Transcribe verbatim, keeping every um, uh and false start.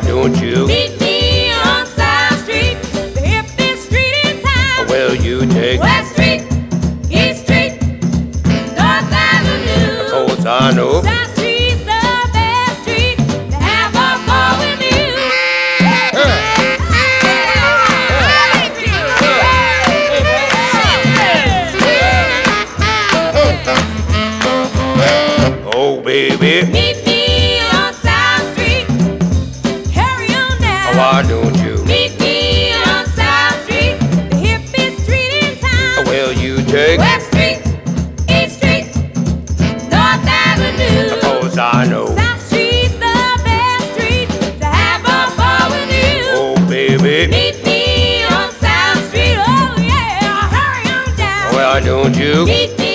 car, don't you? Meet me on South Street, the hippest street in town. Well, you take West Street, East Street, North Avenue. Of course I know South Street's the best street to have a ball with you. Hey. Oh, baby, meet me. Why don't you meet me on South Street, the hippest street in town? Well, you take West Street, East Street, North Avenue. Of course I know South Street's the best street to have a ball with you. Oh, baby, meet me on South Street. Oh yeah, hurry on down. Why don't you meet me?